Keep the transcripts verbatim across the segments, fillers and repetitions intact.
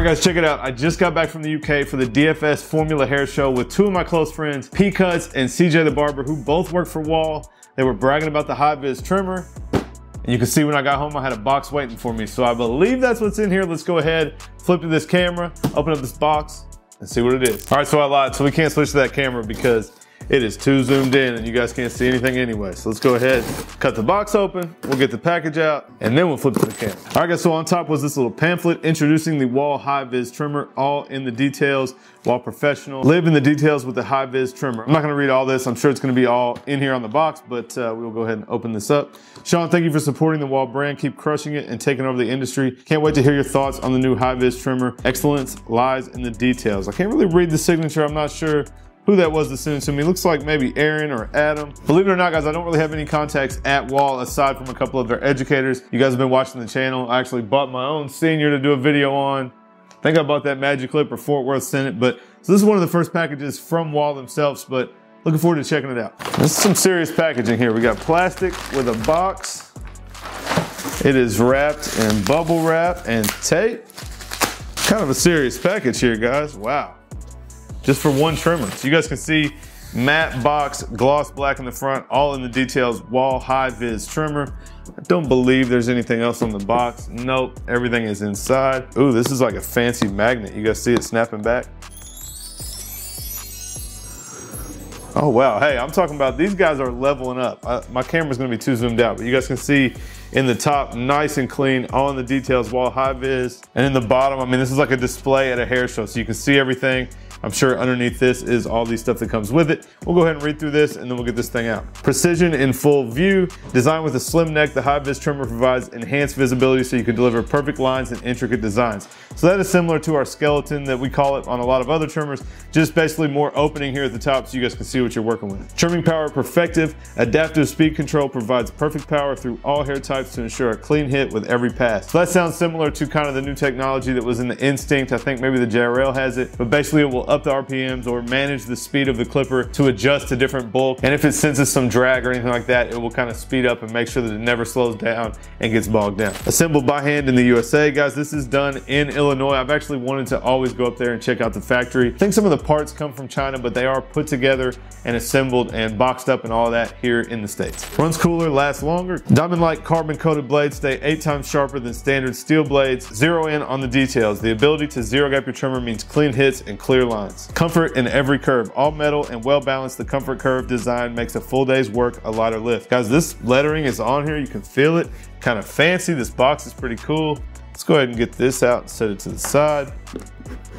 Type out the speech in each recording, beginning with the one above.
All right, guys, check it out. I just got back from the U K for the D F S Formula Hair Show with two of my close friends, P-Cuts and C J the Barber, who both work for Wahl. They were bragging about the Hi-Viz trimmer. And you can see when I got home, I had a box waiting for me. So I believe that's what's in here. Let's go ahead, flip to this camera, open up this box, and see what it is. All right, so I lied. So we can't switch to that camera because it is too zoomed in and you guys can't see anything anyway. So let's go ahead, cut the box open, we'll get the package out, and then we'll flip to the camera. All right guys, so on top was this little pamphlet introducing the Wahl Hi-Viz trimmer, all in the details, Wahl professional, live in the details with the Hi-Viz trimmer. I'm not gonna read all this, I'm sure it's gonna be all in here on the box, but uh, we'll go ahead and open this up. Sean, thank you for supporting the Wahl brand, keep crushing it and taking over the industry. Can't wait to hear your thoughts on the new Hi-Viz trimmer. Excellence lies in the details. I can't really read the signature, I'm not sure who that was that sent it to me. Looks like maybe Aaron or Adam. Believe it or not, guys, I don't really have any contacts at Wahl aside from a couple of their educators. You guys have been watching the channel. I actually bought my own senior to do a video on. I think I bought that Magic Clip or Fort Worth sent it. But so this is one of the first packages from Wahl themselves, but looking forward to checking it out. This is some serious packaging here. We got plastic with a box. It is wrapped in bubble wrap and tape. Kind of a serious package here, guys. Wow. Just for one trimmer. So you guys can see matte box, gloss black in the front, all in the details, Wahl Hi-Viz trimmer. I don't believe there's anything else on the box. Nope, everything is inside. Ooh, this is like a fancy magnet. You guys see it snapping back? Oh wow, hey, I'm talking about these guys are leveling up. I, my camera's gonna be too zoomed out, but you guys can see in the top, nice and clean, all in the details, Wahl Hi-Viz. And in the bottom, I mean, this is like a display at a hair show, so you can see everything. I'm sure underneath this is all the stuff that comes with it. We'll go ahead and read through this and then we'll get this thing out. Precision in full view. Designed with a slim neck, the Hi-Viz trimmer provides enhanced visibility so you can deliver perfect lines and intricate designs. So that is similar to our skeleton that we call it on a lot of other trimmers, just basically more opening here at the top so you guys can see what you're working with. Trimming power perfective. Adaptive speed control provides perfect power through all hair types to ensure a clean hit with every pass. So that sounds similar to kind of the new technology that was in the Instinct. I think maybe the J R L has it, but basically it will up the R P Ms or manage the speed of the clipper to adjust to different bulk. And if it senses some drag or anything like that, it will kind of speed up and make sure that it never slows down and gets bogged down. Assembled by hand in the U S A. Guys, this is done in Illinois. I've actually wanted to always go up there and check out the factory. I think some of the parts come from China, but they are put together and assembled and boxed up and all that here in the States. Runs cooler, lasts longer. Diamond-like carbon-coated blades stay eight times sharper than standard steel blades. Zero in on the details. The ability to zero gap your trimmer means clean hits and clear lines. Comfort in every curve, all metal and well balanced. The comfort curve design makes a full day's work a lighter lift. Guys, this lettering is on here, you can feel it, kind of fancy. This box is pretty cool. Let's go ahead and get this out and set it to the side.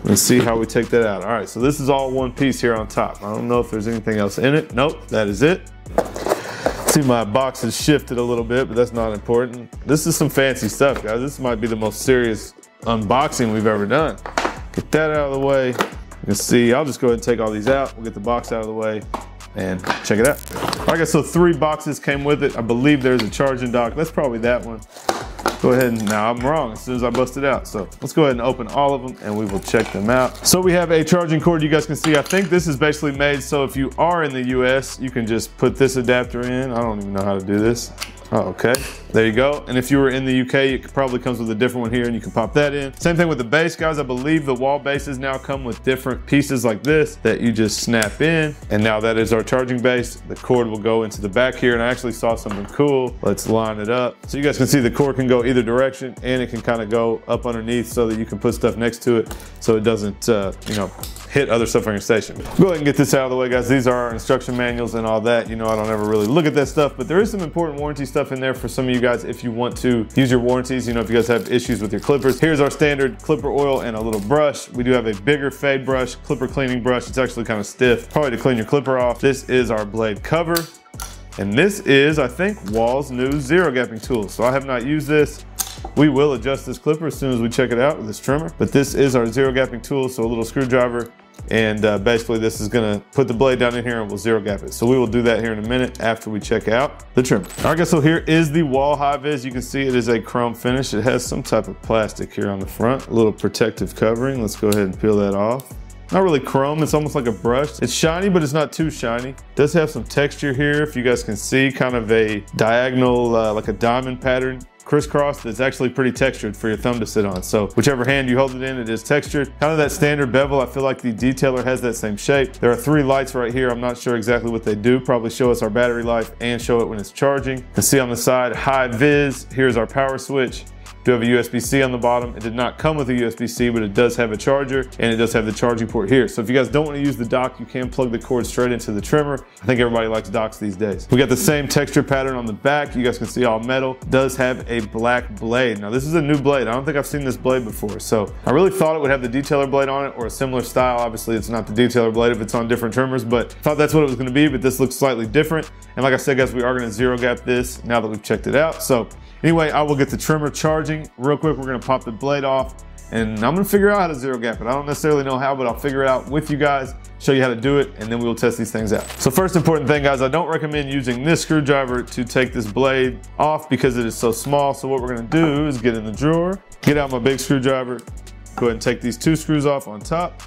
Let's see how we take that out. All right, so this is all one piece here on top. I don't know if there's anything else in it. Nope, that is it. See, my box has shifted a little bit, but that's not important. This is some fancy stuff, guys. This might be the most serious unboxing we've ever done. Get that out of the way. You can see, I'll just go ahead and take all these out. We'll get the box out of the way and check it out. All right, guys, so three boxes came with it. I believe there's a charging dock. That's probably that one. Go ahead and, now I'm wrong as soon as I bust it out. So let's go ahead and open all of them and we will check them out. So we have a charging cord. You guys can see, I think this is basically made so if you are in the U S, you can just put this adapter in. I don't even know how to do this. Oh, okay, there you go. And if you were in the U K, it probably comes with a different one here and you can pop that in. Same thing with the base, guys. I believe the Wahl bases now come with different pieces like this that you just snap in. And now that is our charging base. The cord will go into the back here and I actually saw something cool. Let's line it up. So you guys can see the cord can go either direction and it can kind of go up underneath so that you can put stuff next to it so it doesn't, uh, you know, hit other stuff on your station. Go ahead and get this out of the way, guys. These are our instruction manuals and all that. You know, I don't ever really look at that stuff, but there is some important warranty stuff in there for some of you guys if you want to use your warranties. You know, if you guys have issues with your clippers. Here's our standard clipper oil and a little brush. We do have a bigger fade brush, clipper cleaning brush. It's actually kind of stiff, probably to clean your clipper off. This is our blade cover. And this is, I think, Wahl's new zero gapping tool. So I have not used this. We will adjust this clipper as soon as we check it out with this trimmer. But this is our zero gapping tool, so a little screwdriver. And uh, basically this is gonna put the blade down in here and we'll zero gap it. So we will do that here in a minute after we check out the trimmer. All right guys, so here is the Wahl Hi-Viz. You can see it is a chrome finish. It has some type of plastic here on the front, a little protective covering. Let's go ahead and peel that off. Not really chrome, it's almost like a brush. It's shiny, but it's not too shiny. It does have some texture here, if you guys can see, kind of a diagonal, uh, like a diamond pattern crisscrossed. It's actually pretty textured for your thumb to sit on. So whichever hand you hold it in, it is textured. Kind of that standard bevel. I feel like the detailer has that same shape. There are three lights right here. I'm not sure exactly what they do. Probably show us our battery life and show it when it's charging. You can see on the side, Hi-Viz. Here's our power switch. Do have a U S B C on the bottom. It did not come with a U S B C, but it does have a charger, and it does have the charging port here. So if you guys don't want to use the dock, you can plug the cord straight into the trimmer. I think everybody likes docks these days. We got the same texture pattern on the back. You guys can see all metal. It does have a black blade. Now this is a new blade. I don't think I've seen this blade before. So I really thought it would have the detailer blade on it or a similar style. Obviously it's not the detailer blade if it's on different trimmers, but I thought that's what it was going to be, but this looks slightly different. And like I said, guys, we are going to zero gap this now that we've checked it out. So anyway, I will get the trimmer charging. Real quick, we're gonna pop the blade off and I'm gonna figure out how to zero gap it. I don't necessarily know how, but I'll figure it out with you guys, show you how to do it, and then we will test these things out. So first important thing, guys, I don't recommend using this screwdriver to take this blade off because it is so small. So what we're gonna do is get in the drawer, get out my big screwdriver, go ahead and take these two screws off on top.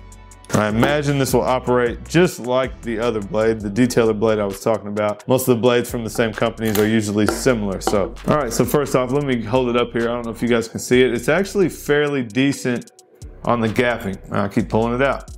I imagine this will operate just like the other blade, the detailer blade I was talking about. Most of the blades from the same companies are usually similar. So, all right, so first off, let me hold it up here. I don't know if you guys can see it. It's actually fairly decent on the gapping. I keep pulling it out.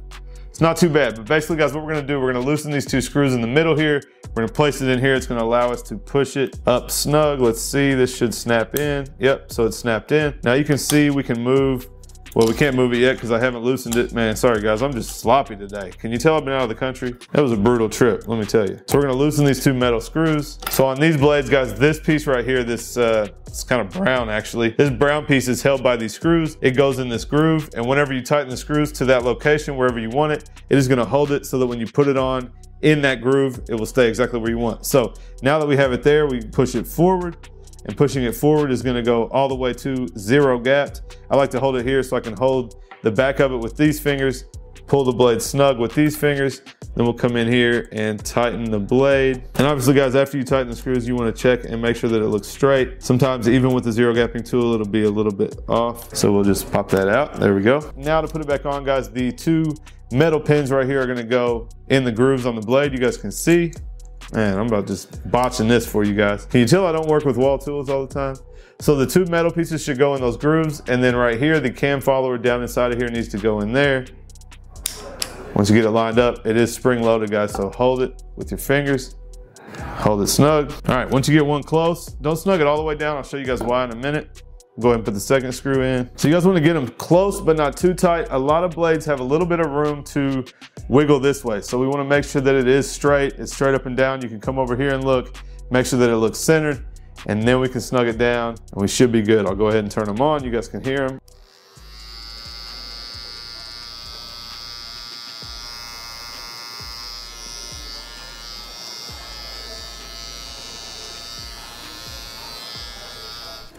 It's not too bad, but basically, guys, what we're gonna do, we're gonna loosen these two screws in the middle here. We're gonna place it in here. It's gonna allow us to push it up snug. Let's see, this should snap in. Yep, so it's snapped in. Now you can see we can move. Well, we can't move it yet because I haven't loosened it. Man, sorry guys, I'm just sloppy today. Can you tell I've been out of the country? That was a brutal trip, let me tell you. So we're gonna loosen these two metal screws. So on these blades, guys, this piece right here, this uh, it's kind of brown actually. This brown piece is held by these screws. It goes in this groove, and whenever you tighten the screws to that location, wherever you want it, it is gonna hold it so that when you put it on in that groove, it will stay exactly where you want. So now that we have it there, we push it forward. And pushing it forward is gonna go all the way to zero gapped. I like to hold it here so I can hold the back of it with these fingers, pull the blade snug with these fingers, then we'll come in here and tighten the blade. And obviously guys, after you tighten the screws, you wanna check and make sure that it looks straight. Sometimes even with the zero gapping tool, it'll be a little bit off. So we'll just pop that out, there we go. Now to put it back on, guys, the two metal pins right here are gonna go in the grooves on the blade, you guys can see. Man, I'm about just botching this for you guys. Can you tell I don't work with Wahl tools all the time? So the two metal pieces should go in those grooves, and then right here, the cam follower down inside of here needs to go in there. Once you get it lined up, it is spring loaded, guys, so hold it with your fingers. Hold it snug. All right, once you get one close, don't snug it all the way down. I'll show you guys why in a minute. Go ahead and put the second screw in. So you guys wanna get them close, but not too tight. A lot of blades have a little bit of room to wiggle this way. So we wanna make sure that it is straight. It's straight up and down. You can come over here and look, make sure that it looks centered, and then we can snug it down and we should be good. I'll go ahead and turn them on. You guys can hear them.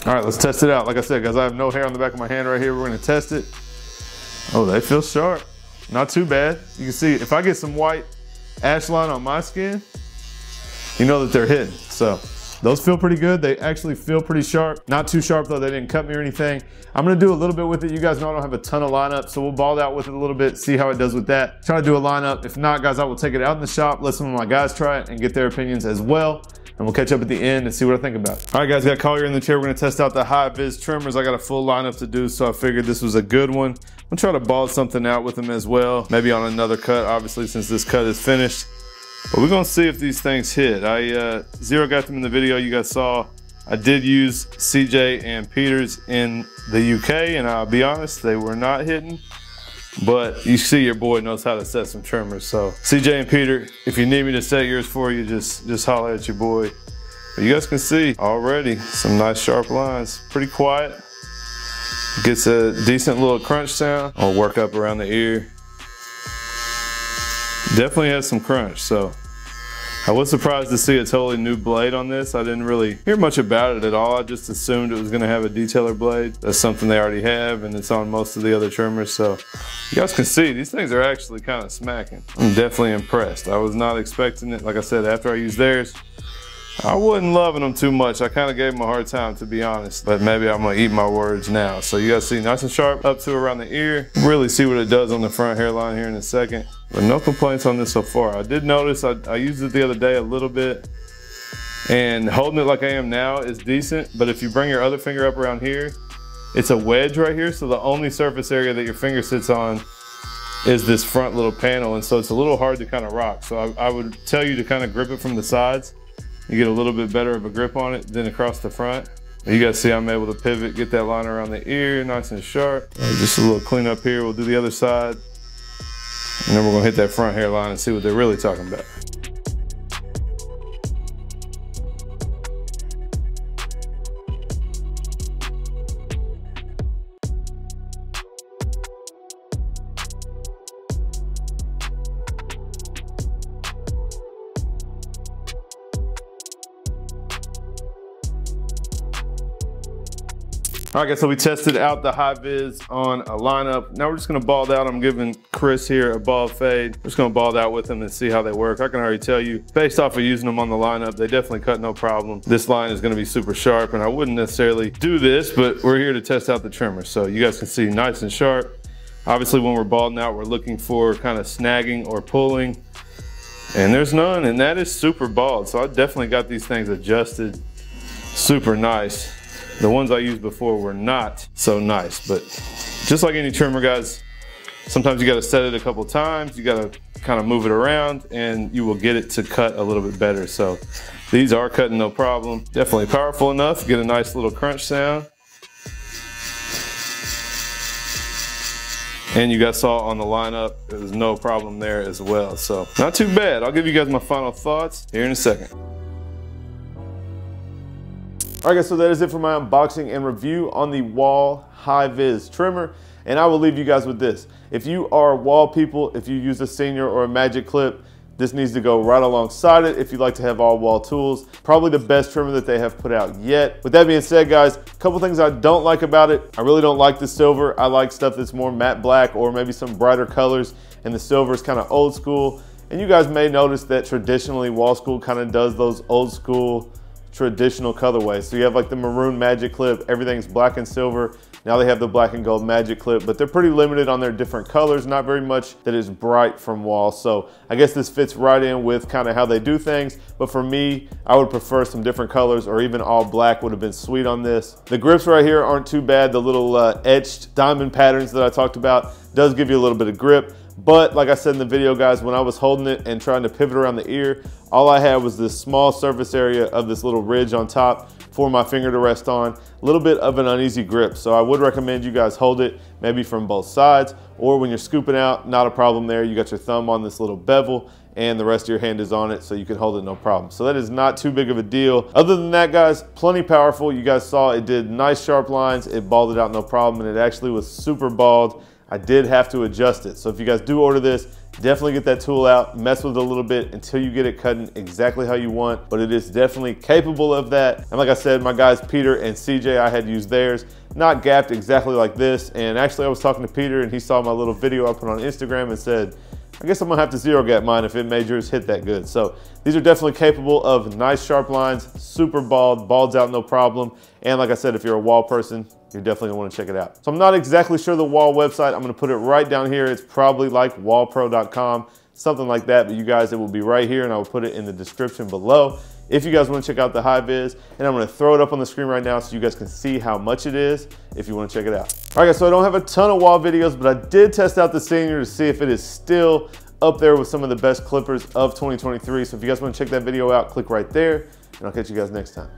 All right, let's test it out. Like I said, guys, I have no hair on the back of my hand right here. We're gonna test it. Oh, they feel sharp. Not too bad. You can see if I get some white ash line on my skin, you know that they're hidden. So those feel pretty good. They actually feel pretty sharp. Not too sharp though, they didn't cut me or anything. I'm gonna do a little bit with it. You guys know I don't have a ton of lineup, so we'll ball out with it a little bit, see how it does with that. Try to do a lineup. If not, guys, I will take it out in the shop, let some of my guys try it and get their opinions as well. And we'll catch up at the end and see what I think about it. All right, guys, got Collier in the chair. We're gonna test out the Hi-Viz trimmers. I got a full lineup to do, so I figured this was a good one. I'm gonna try to ball something out with them as well. Maybe on another cut, obviously, since this cut is finished. But we're gonna see if these things hit. I uh, zero got them in the video you guys saw. I did use C J and Peters in the U K, and I'll be honest, they were not hitting. But you see your boy knows how to set some trimmers. So C J and Peter, if you need me to set yours for you, just, just holler at your boy. But you guys can see already some nice sharp lines, pretty quiet. Gets a decent little crunch sound. I'll work up around the ear. Definitely has some crunch, so. I was surprised to see a totally new blade on this. I didn't really hear much about it at all. I just assumed it was gonna have a detailer blade. That's something they already have, and it's on most of the other trimmers. So you guys can see, these things are actually kind of smacking. I'm definitely impressed. I was not expecting it. Like I said, after I used theirs, I wasn't loving them too much. I kind of gave them a hard time, to be honest, but maybe I'm gonna eat my words now. So you guys see, nice and sharp up to around the ear. Really see what it does on the front hairline here in a second. But no complaints on this so far. I did notice, I, I used it the other day a little bit and holding it like I am now is decent, but if you bring your other finger up around here, it's a wedge right here, so the only surface area that your finger sits on is this front little panel, and so it's a little hard to kind of rock. So I, I would tell you to kind of grip it from the sides. You get a little bit better of a grip on it than across the front. You guys see I'm able to pivot, get that line around the ear nice and sharp. Just a little clean up here. We'll do the other side, and then we're gonna hit that front hairline and see what they're really talking about. All right guys, so we tested out the Hi-Viz on a lineup. Now we're just gonna ball out. I'm giving Chris here a ball fade. We're just gonna ball out with them and see how they work. I can already tell you, based off of using them on the lineup, they definitely cut no problem. This line is gonna be super sharp, and I wouldn't necessarily do this, but we're here to test out the trimmer. So you guys can see nice and sharp. Obviously when we're balling out, we're looking for kind of snagging or pulling, and there's none, and that is super bald. So I definitely got these things adjusted super nice. The ones I used before were not so nice, but just like any trimmer, guys, sometimes you gotta set it a couple times, you gotta kind of move it around, and you will get it to cut a little bit better. So these are cutting no problem. Definitely powerful enough, get a nice little crunch sound. And you guys saw on the lineup, there was no problem there as well. So not too bad. I'll give you guys my final thoughts here in a second. All right guys, so that is it for my unboxing and review on the Wahl Hi-Viz trimmer. And I will leave you guys with this. If you are Wahl people, if you use a Senior or a Magic Clip, this needs to go right alongside it if you'd like to have all Wahl tools. Probably the best trimmer that they have put out yet. With that being said, guys, a couple things I don't like about it. I really don't like the silver. I like stuff that's more matte black or maybe some brighter colors, and the silver is kind of old school. And you guys may notice that traditionally Wahl School kind of does those old school traditional colorways. So you have like the maroon Magic Clip, everything's black and silver. Now they have the black and gold Magic Clip, but they're pretty limited on their different colors, not very much that is bright from Wahl. So I guess this fits right in with kind of how they do things. But for me, I would prefer some different colors, or even all black would have been sweet on this. The grips right here aren't too bad. The little uh, etched diamond patterns that I talked about does give you a little bit of grip. But like I said in the video, guys, when I was holding it and trying to pivot around the ear, all I had was this small surface area of this little ridge on top for my finger to rest on. A little bit of an uneasy grip. So I would recommend you guys hold it maybe from both sides, or when you're scooping out, not a problem there. You got your thumb on this little bevel and the rest of your hand is on it, so you can hold it no problem. So that is not too big of a deal. Other than that, guys, plenty powerful. You guys saw it did nice sharp lines. It balled it out no problem, and it actually was super bald. I did have to adjust it. So if you guys do order this, definitely get that tool out, mess with it a little bit until you get it cutting exactly how you want, but it is definitely capable of that. And like I said, my guys, Peter and C J, I had used theirs, not gapped exactly like this. And actually I was talking to Peter and he saw my little video I put on Instagram and said, I guess I'm gonna have to zero gap mine if it made yours hit that good. So these are definitely capable of nice sharp lines, super bald, balds out no problem. And like I said, if you're a Wahl person, you're definitely gonna wanna check it out. So I'm not exactly sure the Wahl website. I'm gonna put it right down here. It's probably like Wahl Pro dot com, something like that. But you guys, it will be right here, and I will put it in the description below if you guys wanna check out the Hi-Viz. And I'm gonna throw it up on the screen right now so you guys can see how much it is if you wanna check it out. All right guys, so I don't have a ton of Wahl videos, but I did test out the Senior to see if it is still up there with some of the best clippers of twenty twenty-three. So if you guys wanna check that video out, click right there, and I'll catch you guys next time.